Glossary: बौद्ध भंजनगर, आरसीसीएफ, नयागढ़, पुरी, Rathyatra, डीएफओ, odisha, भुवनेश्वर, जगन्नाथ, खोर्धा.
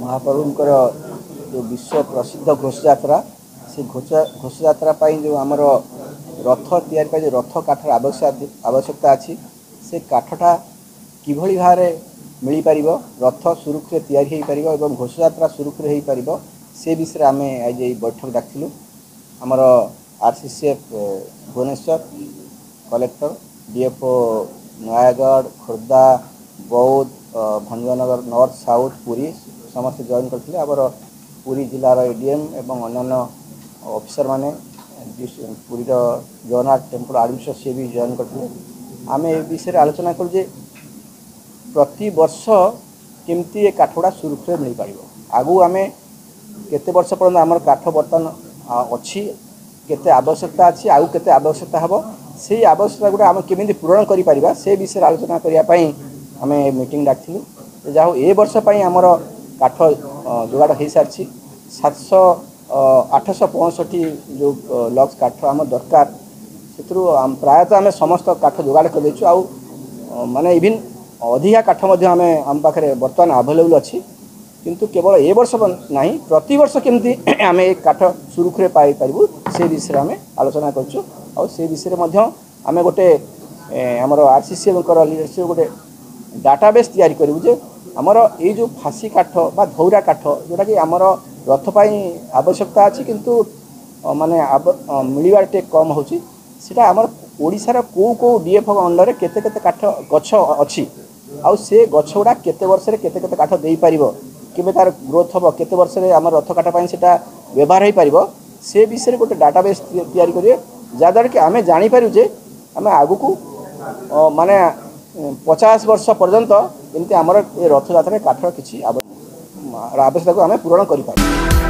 महाप्रभुंकर जो विश्व प्रसिद्ध घोष यात्रा से घोष यात्रा जो आमर रथ या जो रथ काठर आवश्यकता अच्छी से काठटा किभली भाव में मिल पार रथ सुरुखुरे या घोष यात्रा सुरुखुरे हो पार विषय आम आज ये बैठक डाकिलु आमर आरसीसीएफ भुवनेश्वर collector डीएफओ नयागढ़ खोर्धा बौद्ध भंजनगर north south पुरी समस्त जॉइन करते आम पुरी जिलार एडीएम एवं अन्य ऑफिसर माने पुरीर जगन्नाथ टेम्पल आडमिनिस्ट्रेटर सी भी जॉइन करते आम ए विषय आलोचना करूँ जे प्रति वर्ष केमती काठगुड़ा सुरक्षित मिल पार आगू आम केते वर्ष पर्यंत आमर काठ बर्तन अच्छी केते आवश्यकता अच्छी आगू केते आवश्यकता हे से आवश्यकता गुड़ा आम केमी पूरण करा से विषय आलोचना करने आम मीटिंग डाकिलु जहाँ ए वर्षपाई आमर काठ जोगाड़ हो सारी 765 जो लक्स काठ आम दरकार से प्रायतः आम समस्त काठ जोगाड़ कर आउ माने इवन अधिका काठ आम पाखे बर्तमान आभेलेबुल अच्छी किंतु केवल ए वर्ष ना प्रति वर्ष केमती आम ए काठ सुरुखुरे पाई पारू से विषय आम आलोचना कर विषय आम गोटे आमर आरसीसीएफ लीडरशिप गोटे डाटाबेस तैयारी करूँ जे आमर ये जो फाँसी काठ बा धौरा काठ जोटा कि आमर रथ पाई आवश्यकता अच्छी किंतु माने मिलवा टे कम होटा आमर ओडिशार को कौ डीएफ अंडर में केते केते काठ गछ अच्छी आउ से गछ गुड़ा केते वर्ष रे केते केते काठ दे पारिबो केबे तार ग्रोथ हबो केते वर्ष रे आमर रथ काठ पाई सेटा व्यवहार हो पारिबो से विषय गोटे डाटाबेस तैयारी करिए जहाँद्वारा कि आम जापर जे आम आगु को माने 50 वर्ष पर्यंत एमती आमर रथजात्रा काठर किसी आवश्यकता को आम पूरण कर।